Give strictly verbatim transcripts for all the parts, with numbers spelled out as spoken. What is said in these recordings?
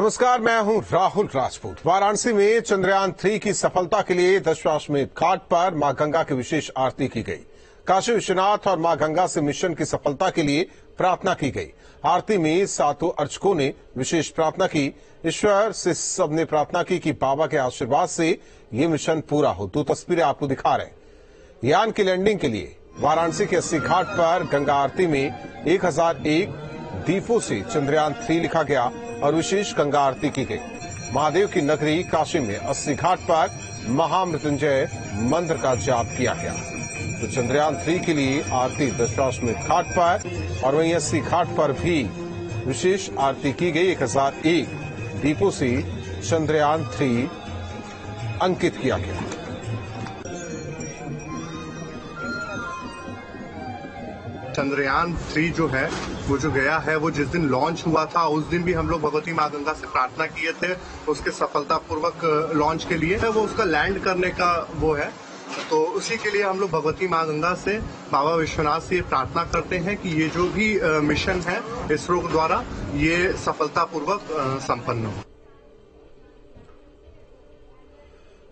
नमस्कार, मैं हूं राहुल राजपूत। वाराणसी में चंद्रयान थ्री की सफलता के लिए दशाश्वमेध घाट पर मां गंगा की विशेष आरती की गई। काशी विश्वनाथ और मां गंगा से मिशन की सफलता के लिए प्रार्थना की गई। आरती में सातों अर्चकों ने विशेष प्रार्थना की। ईश्वर से सबने प्रार्थना की कि बाबा के आशीर्वाद से ये मिशन पूरा हो। दो तस्वीरें आपको दिखा रहे हैं। यान की लैंडिंग के लिए वाराणसी के अस्सी घाट पर गंगा आरती में एक हजार एक दीपों से चंद्रयान थ्री लिखा गया और विशेष गंगा आरती की गई। महादेव की नगरी काशी में अस्सी घाट पर महामृत्युंजय मंत्र का जाप किया गया। तो चंद्रयान थ्री के लिए आरती दशाश्वमेध घाट पर और वहीं अस्सी घाट पर भी विशेष आरती की गई। एक हजार एक दीपों से चंद्रयान थ्री अंकित किया गया। चंद्रयान थ्री जो है वो जो गया है वो जिस दिन लॉन्च हुआ था उस दिन भी हम लोग भगवती माँ गंगा से प्रार्थना किए थे उसके सफलतापूर्वक लॉन्च के लिए। वो उसका लैंड करने का वो है, तो उसी के लिए हम लोग भगवती माँ गंगा से, बाबा विश्वनाथ से प्रार्थना करते हैं कि ये जो भी मिशन है इसरो द्वारा ये सफलतापूर्वक संपन्न हो।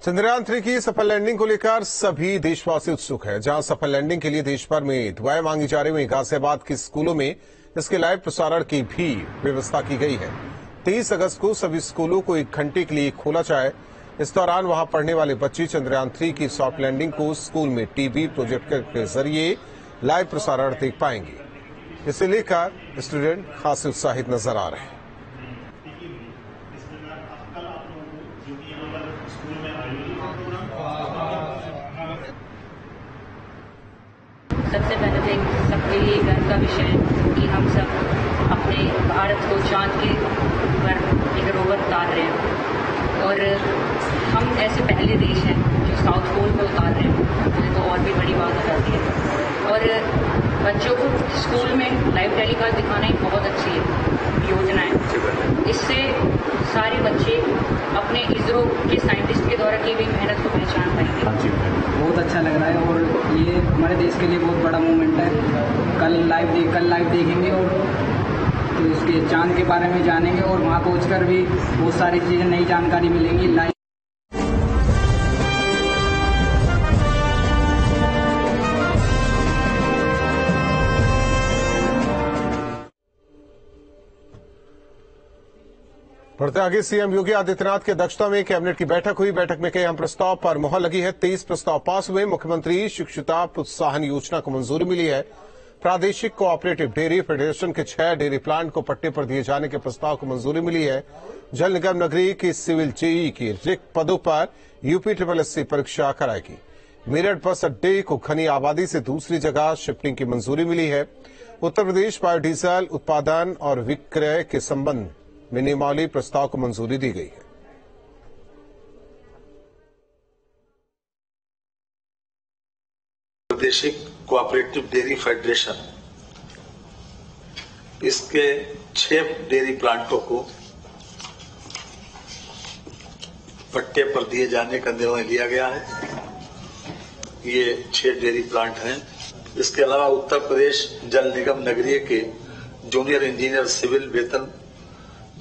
चंद्रयान थ्री की सफल लैंडिंग को लेकर सभी देशवासी उत्सुक हैं। जहां सफल लैंडिंग के लिए देश भर में दुआएं मांगी जा रही हुई। गाजियाबाद के स्कूलों में इसके लाइव प्रसारण की भी व्यवस्था की गई है। तेईस अगस्त को सभी स्कूलों को एक घंटे के लिए खोला जाए। इस दौरान वहां पढ़ने वाले बच्चे चंद्रयान थ्री की सॉफ्ट लैंडिंग को स्कूल में टीवी प्रोजेक्टर के जरिए लाइव प्रसारण देख पाएंगे। इसे लेकर स्टूडेंट खासे उत्साहित नजर आ रहे हैं। सबसे पहले तो सबके लिए गर्व का विषय है कि हम सब अपने भारत को चांद के ऊपर एक रोवर उतार रहे हैं और हम ऐसे पहले देश हैं जो साउथ पोल को उतार रहे हैं। मुझे तो और भी बड़ी बात हो जाती है। और बच्चों को स्कूल में लाइव टेलीकास्ट दिखाना ही बहुत अच्छी योजना है। इससे सारे बच्चे अपने इसरो के साइंटिस्ट के द्वारा की गई मेहनत को पहचान पाएंगे। बहुत अच्छा लग रहा है और ये हमारे देश के लिए बहुत बड़ा मूवमेंट है। कल लाइव देख कल लाइव देखेंगे और तो इसके चांद के बारे में जानेंगे और वहाँ पहुँचकर भी बहुत सारी चीज़ें नई जानकारी मिलेंगी। लाइव बढ़ते आगे। सीएम योगी आदित्यनाथ की अध्यक्षता में कैबिनेट की बैठक हुई। बैठक में कई अहम प्रस्ताव पर मुहर लगी है। तेईस प्रस्ताव पास हुए। मुख्यमंत्री शिक्षुता प्रोत्साहन योजना को मंजूरी मिली है। प्रादेशिक कोऑपरेटिव डेयरी फेडरेशन के छह डेयरी प्लांट को पट्टे पर दिए जाने के प्रस्ताव को मंजूरी मिली है। जल निगम नगरी की सिविल जेई के रिक्त पदों पर यूपी ट्रिपल एससी परीक्षा कराएगी। मेरठ बस अड्डे को घनी आबादी से दूसरी जगह शिफ्टिंग की मंजूरी मिली है। उत्तर प्रदेश बायोडीजल उत्पादन और विक्रय के संबंध में नियमावली प्रस्ताव को मंजूरी दी गई है। प्रादेशिक कोऑपरेटिव डेयरी फेडरेशन इसके छह डेयरी प्लांटों को पट्टे पर दिए जाने का निर्णय लिया गया है। ये छह डेयरी प्लांट हैं। इसके अलावा उत्तर प्रदेश जल निगम नगरीय के जूनियर इंजीनियर सिविल वेतन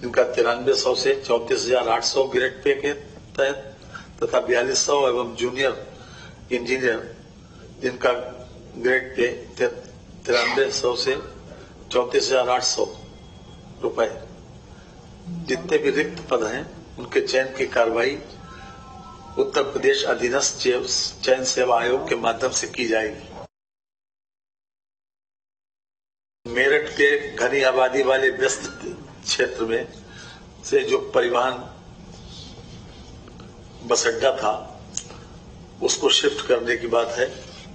जिनका तिरानवे सौ से चौतीस हजार आठ सौ ग्रेड पे के तहत तथा बयालीस सौ एवं जूनियर इंजीनियर जिनका ग्रेड पे तिरानवे सौ से चौतीस हजार आठ सौ रुपए जितने भी रिक्त पद हैं उनके चयन की कार्रवाई उत्तर प्रदेश अधीनस्थ चयन सेवा आयोग के माध्यम से की जाएगी। मेरठ के घनी आबादी वाले व्यस्त क्षेत्र में से जो परिवहन बस अड्डा था उसको शिफ्ट करने की बात है।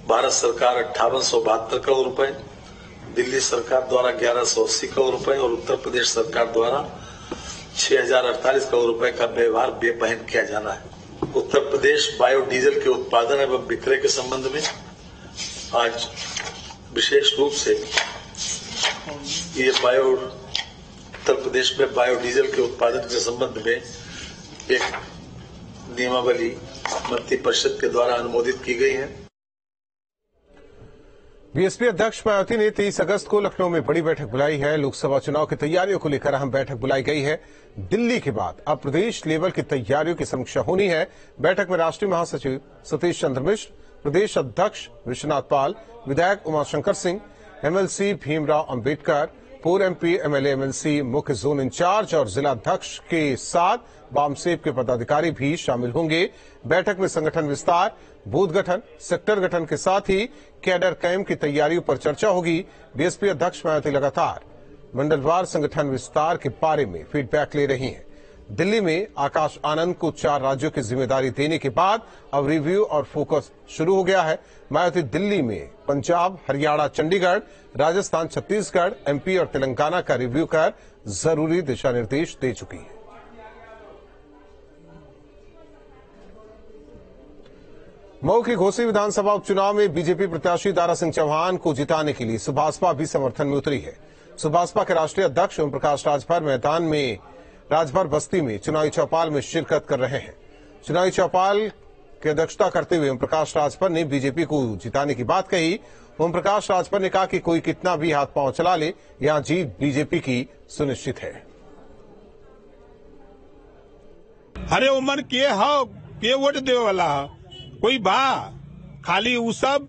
भारत सरकार अट्ठावन सौ बहत्तर करोड़ रुपए, दिल्ली सरकार द्वारा ग्यारह सौ अस्सी करोड़ रुपए और उत्तर प्रदेश सरकार द्वारा छह हजार अड़तालीस करोड़ रुपए का व्यवहार बेबहन किया जाना है। उत्तर प्रदेश बायोडीजल के उत्पादन एवं विक्रय के संबंध में आज विशेष रूप से ये बायो उत्तर प्रदेश में बायोडीजल के उत्पादन के संबंध में एक नियमावली मंत्रिपरिषद के द्वारा अनुमोदित की गई है। बीएसपी अध्यक्ष मायावती ने तेईस अगस्त को लखनऊ में बड़ी बैठक बुलाई है। लोकसभा चुनाव की तैयारियों को लेकर अहम बैठक बुलाई गई है। दिल्ली के बाद अब प्रदेश लेवल की तैयारियों की समीक्षा होनी है। बैठक में राष्ट्रीय महासचिव सतीश चंद्र मिश्र, प्रदेश अध्यक्ष विश्वनाथ पाल, विधायक उमाशंकर सिंह, एमएलसी भीमराव अंबेडकर, पूर्व एमपी, एमएलए, एमएलसी, मुख्य जोन इंचार्ज और जिला अध्यक्ष के साथ बामसेब के पदाधिकारी भी शामिल होंगे। बैठक में संगठन विस्तार, बूथ गठन, सेक्टर गठन के साथ ही कैडर कैंप की तैयारियों पर चर्चा होगी। बीएसपी अध्यक्ष मायावती लगातार मंडलवार संगठन विस्तार के बारे में फीडबैक ले रही हैं। दिल्ली में आकाश आनंद को चार राज्यों की जिम्मेदारी देने के बाद अब रिव्यू और फोकस शुरू हो गया है। मायावती दिल्ली में पंजाब, हरियाणा, चंडीगढ़, राजस्थान, छत्तीसगढ़, एमपी और तेलंगाना का रिव्यू कर जरूरी दिशा निर्देश दे चुकी है। मऊ के घोसी विधानसभा उपचुनाव में बीजेपी प्रत्याशी दारा सिंह चौहान को जिताने के लिए सुभाषपा भी समर्थन में उतरी है। सुभाषपा के राष्ट्रीय अध्यक्ष ओम प्रकाश राजभर मैदान में राजभर बस्ती में चुनावी चौपाल में शिरकत कर रहे हैं। चुनावी चौपाल की अध्यक्षता करते हुए ओम प्रकाश राजभर ने बीजेपी को जिताने की बात कही। ओम प्रकाश राजभर ने कहा कि कोई कितना भी हाथ पांव चला ले, यहां जीत बीजेपी की सुनिश्चित है। अरे उमर के हो के वोट दे वाला कोई बा, खाली वो सब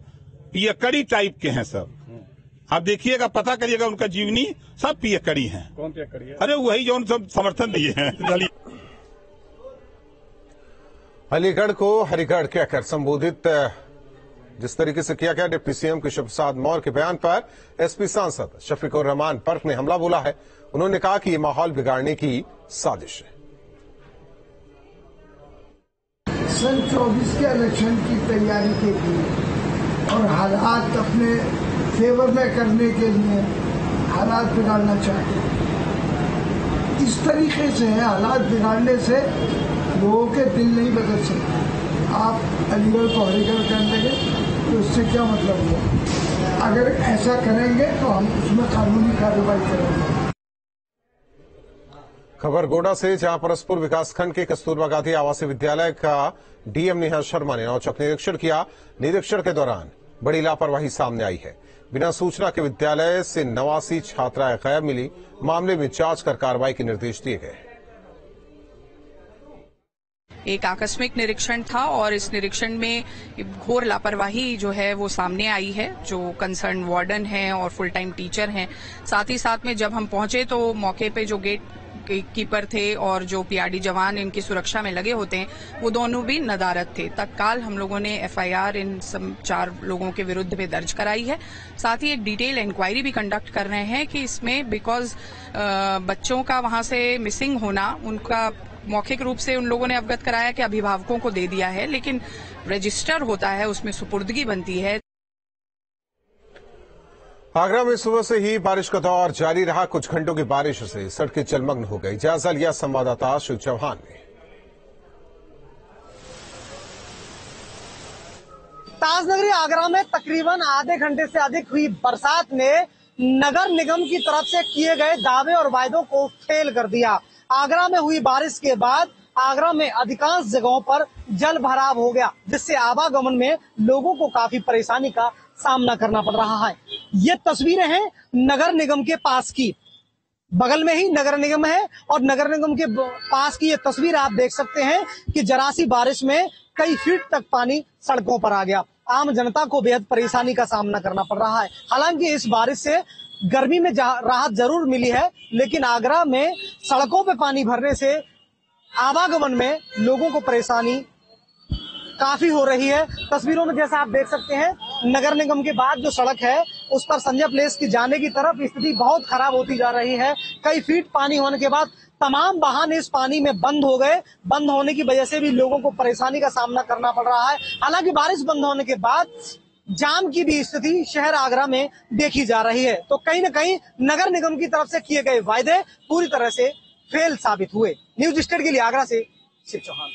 पियकड़ी टाइप के हैं। सब आप देखिएगा, पता करिएगा, उनका जीवनी सब पियकड़ी है। कौन पियकड़ी है? अरे वही जो सब समर्थन दिए हैं। अलीगढ़ को हरिगढ़ कहकर संबोधित जिस तरीके से किया गया डिप्टी सीएम केशव प्रसाद मौर्य के बयान पर एसपी सांसद शफीकुर रहमान पर्क ने हमला बोला है। उन्होंने कहा कि ये माहौल बिगाड़ने की साजिश है। सन चौबीस के इलेक्शन की तैयारी के लिए और हालात अपने फेवर में करने के लिए हालात बिगाड़ना चाहते। इस तरीके से हालात बिगाड़ने से लोगों के दिल नहीं बदल सकते। आप अलीगढ़ को हरिगढ़ कर देंगे तो उससे क्या मतलब हुआ? अगर ऐसा करेंगे तो हम उसमें कानूनी कार्रवाई करेंगे। खबर गोंडा से, जहां परसपुर विकासखंड के कस्तूरबा गांधी आवासीय विद्यालय का डीएम नेहा शर्मा ने औचक निरीक्षण किया। निरीक्षण के दौरान बड़ी लापरवाही सामने आई है। बिना सूचना के विद्यालय से नवासी छात्राएं गायब मिली। मामले में जांच कर कार्रवाई के निर्देश दिए गए हैं। एक आकस्मिक निरीक्षण था और इस निरीक्षण में घोर लापरवाही जो है वो सामने आई है। जो कंसर्न वार्डन है और फुल टाइम टीचर है, साथ ही साथ में जब हम पहुंचे तो मौके पे जो गेट कीपर थे और जो पीआरडी जवान इनकी सुरक्षा में लगे होते हैं वो दोनों भी नदारत थे। तत्काल हम लोगों ने एफआईआर इन सब चार लोगों के विरुद्ध में दर्ज कराई है। साथ ही एक डिटेल इंक्वायरी भी कंडक्ट कर रहे हैं कि इसमें बिकॉज बच्चों का वहां से मिसिंग होना, उनका मौखिक रूप से उन लोगों ने अवगत कराया कि अभिभावकों को दे दिया है, लेकिन रजिस्टर होता है, उसमें सुपुर्दगी बनती है। आगरा में सुबह से ही बारिश का दौर जारी रहा। कुछ घंटों की बारिश से सड़कें जलमग्न हो गई। जायजा लिया संवाददाता शिव चौहान ने। ताजनगरी आगरा में तकरीबन आधे घंटे से अधिक हुई बरसात ने नगर निगम की तरफ से किए गए दावे और वायदों को फेल कर दिया। आगरा में हुई बारिश के बाद आगरा में अधिकांश जगहों पर जल भराव हो गया, जिससे आवागमन में लोगों को काफी परेशानी का सामना करना पड़ रहा है। ये तस्वीरें हैं नगर निगम के पास की, बगल में ही नगर निगम है और नगर निगम के पास की ये तस्वीर आप देख सकते हैं कि जरा सी बारिश में कई फीट तक पानी सड़कों पर आ गया। आम जनता को बेहद परेशानी का सामना करना पड़ रहा है। हालांकि इस बारिश से गर्मी में राहत जरूर मिली है, लेकिन आगरा में सड़कों पर पानी भरने से आवागमन में लोगों को परेशानी काफी हो रही है। तस्वीरों में जैसा आप देख सकते हैं, नगर निगम के बाद जो सड़क है उस पर संजय प्लेस की जाने की तरफ स्थिति बहुत खराब होती जा रही है। कई फीट पानी होने के बाद तमाम वाहन इस पानी में बंद हो गए। बंद होने की वजह से भी लोगों को परेशानी का सामना करना पड़ रहा है। हालांकि बारिश बंद होने के बाद जाम की भी स्थिति शहर आगरा में देखी जा रही है। तो कहीं ना कहीं नगर निगम की तरफ से किए गए वायदे पूरी तरह से फेल साबित हुए। न्यूज स्टेट के लिए आगरा से शिव चौहान।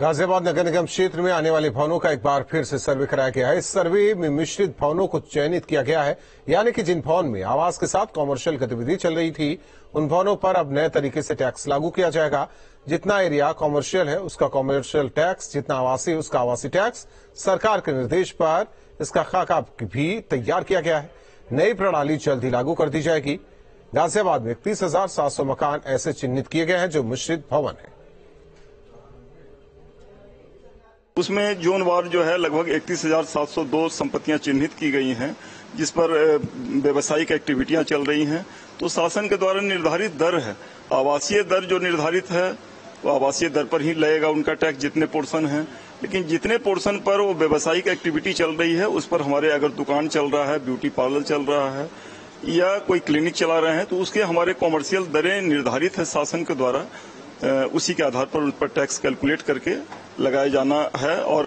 गाजियाबाद नगर निगम क्षेत्र में आने वाले भवनों का एक बार फिर से सर्वे कराया गया है। इस सर्वे में मिश्रित भवनों को चयनित किया गया है, यानी कि जिन भवन में आवास के साथ कॉमर्शियल गतिविधि चल रही थी उन भवनों पर अब नए तरीके से टैक्स लागू किया जाएगा। जितना एरिया कॉमर्शियल है उसका कॉमर्शियल टैक्स, जितना आवासीय उसका आवासीय टैक्स। सरकार के निर्देश पर इसका खाका भी तैयार किया गया है। नई प्रणाली जल्द ही लागू कर दी जाएगी। गाजियाबाद में तीस हजार सात सौ मकान ऐसे चिन्हित किए गए हैं जो मिश्रित भवन है। उसमें जोनवार जो है लगभग इकतीस हजार सात सौ दो संपत्तियां चिन्हित की गई हैं, जिस पर व्यवसायिक एक्टिविटियां चल रही हैं। तो शासन के द्वारा निर्धारित दर है, आवासीय दर जो निर्धारित है वो आवासीय दर पर ही लगेगा उनका टैक्स, जितने पोर्शन है। लेकिन जितने पोर्शन पर वो व्यावसायिक एक्टिविटी चल रही है उस पर हमारे अगर दुकान चल रहा है, ब्यूटी पार्लर चल रहा है या कोई क्लिनिक चला रहे हैं तो उसके हमारे कॉमर्शियल दरें निर्धारित है शासन के द्वारा, उसी के आधार पर उन पर टैक्स कैलकुलेट करके लगाया जाना है। और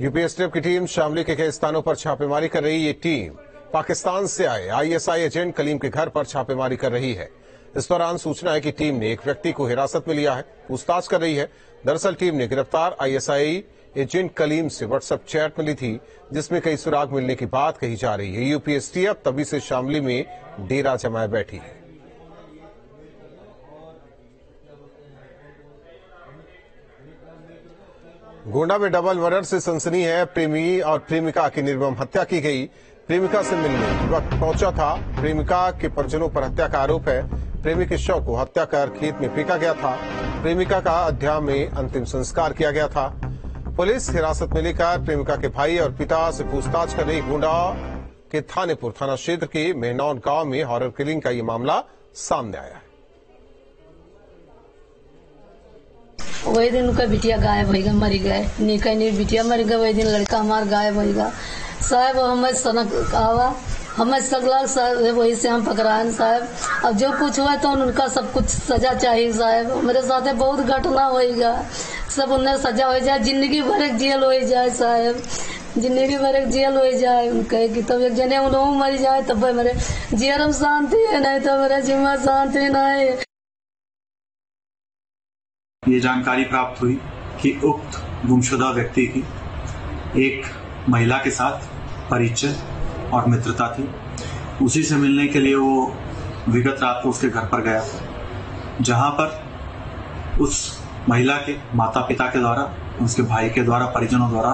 यूपीएसटीएफ की टीम शामली के कई स्थानों पर छापेमारी कर रही है। ये टीम पाकिस्तान से आए आईएसआई एजेंट कलीम के घर पर छापेमारी कर रही है। इस दौरान सूचना है कि टीम ने एक व्यक्ति को हिरासत में लिया है, पूछताछ कर रही है। दरअसल टीम ने गिरफ्तार आईएसआई एजेंट कलीम से व्हाट्सएप चैट मिली थी जिसमें कई सुराग मिलने की बात कही जा रही है। यूपीएसटीएफ तभी से शामली में डेरा जमाए बैठी है। गोंडा में डबल मर्डर से सनसनी है। प्रेमी और प्रेमिका की निर्मम हत्या की गई। प्रेमिका से मिलने वक्त पहुंचा था। प्रेमिका के परिजनों पर हत्या का आरोप है। प्रेमी के शव को हत्या कर खेत में फेंका गया था। प्रेमिका का अयोध्या में अंतिम संस्कार किया गया था। पुलिस हिरासत में लेकर प्रेमिका के भाई और पिता से पूछताछ कर रही। गोंडा के थानेपुर थाना क्षेत्र के मेहनौन गांव में हॉरर किलिंग का ये मामला सामने आया है। वही दिन उनका बिटिया गायब होगा, मरी गए निका नहीं बिटिया मर गए। वही दिन लड़का हमारा गायब होगा। साहब हमें सनक आवा हमें सगला साहब, वही से हम पकड़ाए साहब। अब जो कुछ हुआ तो उनका सब कुछ सजा चाहिए साहब। मेरे साथ बहुत घटना होगा, सब उन्हें सजा हो जाए, जिंदगी भर एक जेल हो जाए साहब, जिंदगी भर एक जेल हो जाए। कहे कि तब एक जने उन्होंने मर जाए तब मेरे जेल शांति है, नहीं तो मेरा जिम्मा शांति नहीं। ये जानकारी प्राप्त हुई कि उक्त गुमशुदा व्यक्ति की एक महिला के साथ परिचय और मित्रता थी। उसी से मिलने के लिए वो विगत रात को उसके घर पर गया, जहां पर उस महिला के माता पिता के द्वारा, उसके भाई के द्वारा, परिजनों द्वारा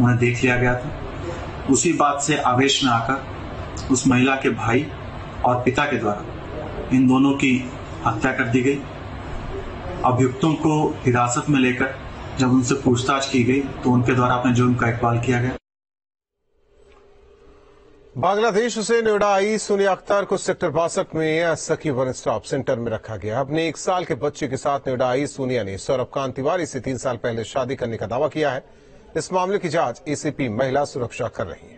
उन्हें देख लिया गया था। उसी बात से आवेश में आकर उस महिला के भाई और पिता के द्वारा इन दोनों की हत्या कर दी गई। अभियुक्तों को हिरासत में लेकर जब उनसे पूछताछ की गई तो उनके द्वारा अपने जुर्म का इकबाल किया गया। बांग्लादेश से नोएडा आई सोनिया अख्तर को सेक्टर बासठ में सखी वन स्टॉप सेंटर में रखा गया। अपने एक साल के बच्चे के साथ नोएडा आई सोनिया ने सौरभ कांत तिवारी से तीन साल पहले शादी करने का दावा किया है। इस मामले की जांच एसीपी महिला सुरक्षा कर रही है।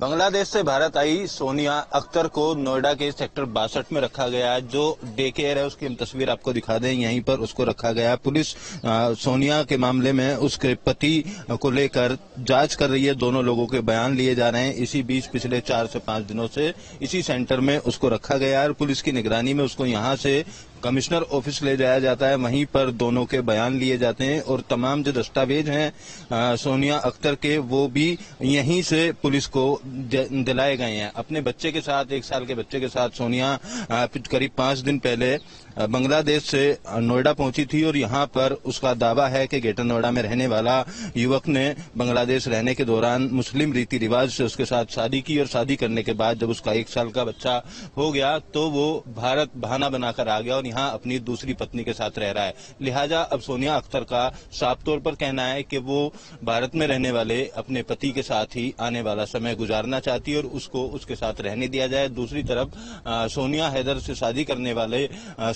बांग्लादेश से भारत आई सोनिया अख्तर को नोएडा के सेक्टर बासठ में रखा गया। जो डे केयर है उसकी हम तस्वीर आपको दिखा दें, यहीं पर उसको रखा गया। पुलिस सोनिया के मामले में उसके पति को लेकर जांच कर रही है। दोनों लोगों के बयान लिए जा रहे हैं। इसी बीच पिछले चार से पांच दिनों से इसी सेंटर में उसको रखा गया और पुलिस की निगरानी में उसको यहाँ से कमिश्नर ऑफिस ले जाया जाता है। वहीं पर दोनों के बयान लिए जाते हैं और तमाम जो दस्तावेज हैं सोनिया अख्तर के वो भी यहीं से पुलिस को दिलाए गए हैं। अपने बच्चे के साथ, एक साल के बच्चे के साथ सोनिया करीब पांच दिन पहले बांग्लादेश से नोएडा पहुंची थी और यहां पर उसका दावा है कि ग्रेटर नोएडा में रहने वाला युवक ने बांग्लादेश रहने के दौरान मुस्लिम रीति रिवाज से उसके साथ शादी की और शादी करने के बाद जब उसका एक साल का बच्चा हो गया तो वो भारत बहाना बनाकर आ गया और यहाँ अपनी दूसरी पत्नी के साथ रह रहा है। लिहाजा अब सोनिया अख्तर का साफ तौर पर कहना है कि वो भारत में रहने वाले अपने पति के साथ ही आने वाला समय गुजारना चाहती है और उसको उसके साथ रहने दिया जाए। दूसरी तरफ सोनिया हैदर से शादी करने वाले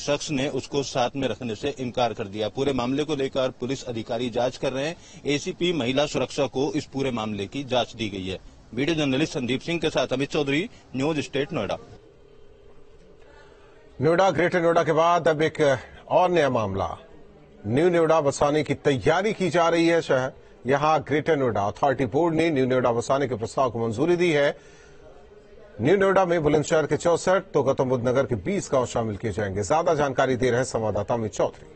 शख्स ने उसको साथ में रखने से इनकार कर दिया। पूरे मामले को लेकर पुलिस अधिकारी जांच कर रहे हैं। एसीपी महिला सुरक्षा को इस पूरे मामले की जांच दी गई है। वीडियो जर्नलिस्ट संदीप सिंह के साथ Amit Chaudhary, news state Noida. Noida greater Noida के बाद अब एक और नया मामला न्यू नोएडा बसाने की तैयारी की जा रही है। शहर यहाँ ग्रेटर नोएडा अथॉरिटी बोर्ड ने न्यू नोएडा बसाने के प्रस्ताव को मंजूरी दी है। न्यू नोएडा में बुलंदशहर के चौसठ तो गौतमबुद्ध नगर के बीस गांव शामिल किए जाएंगे। ज्यादा जानकारी दे रहे संवाददाता अमित चौधरी।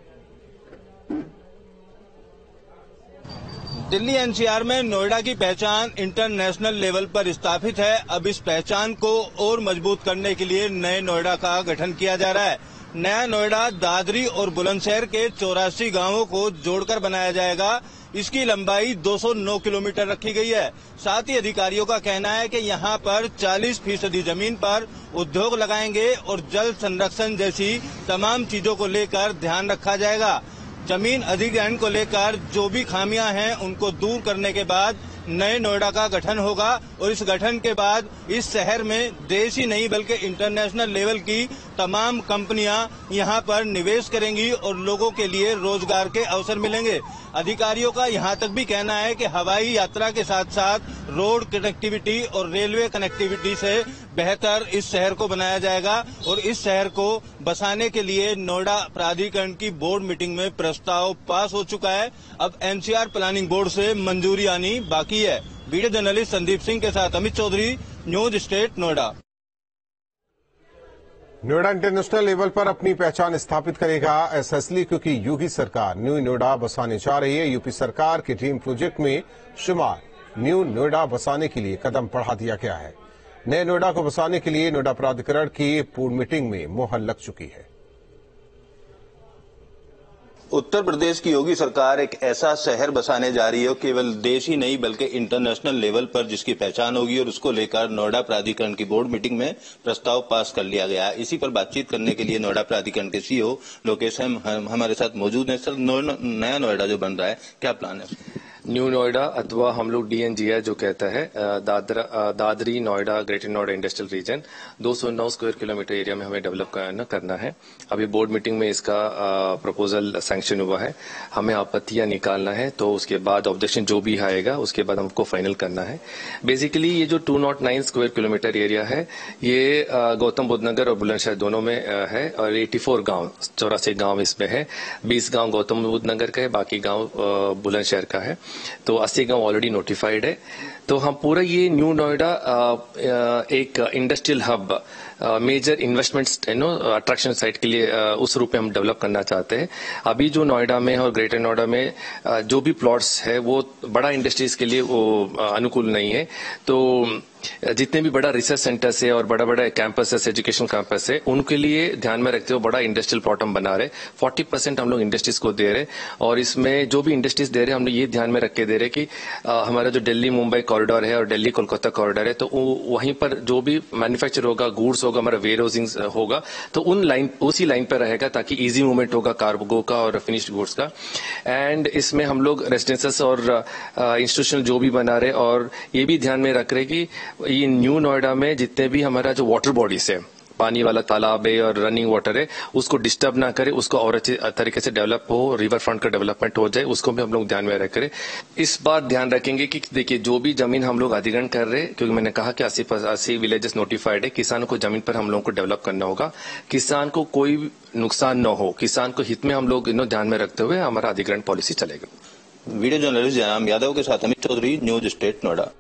दिल्ली एनसीआर में नोएडा की पहचान इंटरनेशनल लेवल पर स्थापित है। अब इस पहचान को और मजबूत करने के लिए नए नोएडा का गठन किया जा रहा है। नया नोएडा दादरी और बुलंदशहर के चौरासी गांवों को जोड़कर बनाया जाएगा। इसकी लंबाई दो सौ नौ किलोमीटर रखी गई है। साथ ही अधिकारियों का कहना है कि यहां पर चालीस फीसदी जमीन पर उद्योग लगाएंगे और जल संरक्षण जैसी तमाम चीजों को लेकर ध्यान रखा जाएगा। जमीन अधिग्रहण को लेकर जो भी खामियां हैं उनको दूर करने के बाद नए नोएडा का गठन होगा और इस गठन के बाद इस शहर में देश ही नहीं बल्कि इंटरनेशनल लेवल की तमाम कंपनियां यहां पर निवेश करेंगी और लोगों के लिए रोजगार के अवसर मिलेंगे। अधिकारियों का यहां तक भी कहना है कि हवाई यात्रा के साथ साथ रोड कनेक्टिविटी और रेलवे कनेक्टिविटी से बेहतर इस शहर को बनाया जाएगा और इस शहर को बसाने के लिए नोएडा प्राधिकरण की बोर्ड मीटिंग में प्रस्ताव पास हो चुका है। अब एनसीआर प्लानिंग बोर्ड से मंजूरी आनी बाकी है। वीडियो जर्नलिस्ट संदीप सिंह के साथ Amit Chaudhary, news state Noida. Noida international level पर अपनी पहचान स्थापित करेगा एसएसएल, क्योंकि योगी सरकार न्यू नोएडा बसाने जा रही है। यूपी सरकार के ड्रीम प्रोजेक्ट में शुमार न्यू नोएडा बसाने के लिए कदम बढ़ा दिया गया है। नए नोएडा को बसाने के लिए नोएडा प्राधिकरण की पूर्व मीटिंग में मोहर लग चुकी है। उत्तर प्रदेश की योगी सरकार एक ऐसा शहर बसाने जा रही है केवल देश ही नहीं बल्कि इंटरनेशनल लेवल पर जिसकी पहचान होगी और उसको लेकर नोएडा प्राधिकरण की बोर्ड मीटिंग में प्रस्ताव पास कर लिया गया। इसी पर बातचीत करने के लिए नोएडा प्राधिकरण के सीईओ लोकेश हम, हम, हमारे साथ मौजूद हैं। सर, नया नोएडा जो बन रहा है, क्या प्लान है? न्यू नोएडा अथवा हम लोग डीएनजीआई जो कहता है Dadra, Dadri Noida greater Noida industrial region दो सौ नौ स्क्वायर किलोमीटर एरिया में हमें डेवलप करना है। अभी बोर्ड मीटिंग में इसका प्रपोजल सैंक्शन हुआ है। हमें आपत्तियां निकालना है तो उसके बाद ऑब्जेक्शन जो भी आएगा उसके बाद हमको फाइनल करना है। बेसिकली ये जो दो सौ नौ स्क्वायर किलोमीटर एरिया है ये गौतमबुद्ध नगर और बुलंदशहर दोनों में है और एट्टी फोर गाँव चौरासी गाँव इसमें है। बीस गाँव गौतमबुद्ध नगर का है, बाकी गाँव बुलंदशहर का है। तो अस्सी गांव ऑलरेडी नोटिफाइड है। तो हम पूरा ये न्यू नोएडा एक industrial hub major investment no attraction site के लिए आ, उस रूप में हम डेवलप करना चाहते हैं। अभी जो नोएडा में और ग्रेटर नोएडा में आ, जो भी प्लॉट्स है वो बड़ा इंडस्ट्रीज के लिए वो अनुकूल नहीं है। तो जितने भी बड़ा रिसर्च सेंटर्स है और बड़ा बड़ा कैंपस एजुकेशन कैंपस है उनके लिए ध्यान में रखते हुए बड़ा इंडस्ट्रियल प्लॉट हम बना रहे। फोर्टी परसेंट हम लोग इंडस्ट्रीज को दे रहे और इसमें जो भी इंडस्ट्रीज दे रहे हम लोग ये ध्यान में रख के दे रहे कि आ, हमारा जो दिल्ली मुंबई कॉरिडोर है और दिल्ली कोलकाता कॉरिडोर है तो वहीं पर जो भी मैन्युफैक्चर होगा गुड्स होगा हमारा वेयर हाउसिंग होगा तो उन लाइन उसी लाइन पर रहेगा ताकि इजी मूवमेंट होगा कार्गो का और फिनिश्ड गुड्स का। एंड इसमें हम लोग रेसिडेंसेस और इंस्टीट्यूशनल जो भी बना रहे और ये भी ध्यान में रख रहे कि ये न्यू नोएडा में जितने भी हमारा जो वाटर बॉडीज है पानी वाला तालाब है और रनिंग वाटर है उसको डिस्टर्ब ना करे, उसको और अच्छे तरीके से डेवलप हो, रिवर फ्रंट का डेवलपमेंट हो जाए, उसको भी हम लोग ध्यान में रखें। इस बात ध्यान रखेंगे कि देखिए जो भी जमीन हम लोग अधिग्रहण कर रहे हैं क्योंकि मैंने कहा कि अस्सी अस्सी विलेजेस नोटिफाइड है, किसानों को जमीन पर हम लोगों को डेवलप करना होगा। किसान को कोई नुकसान न हो, किसान को हित में हम लोग इन्हों ध्यान में रखते हुए हमारा अधिग्रहण पॉलिसी चलेगा। वीडियो जर्नलिस्ट जयराम यादव के साथ अमित चौधरी, न्यूज स्टेट नोएडा।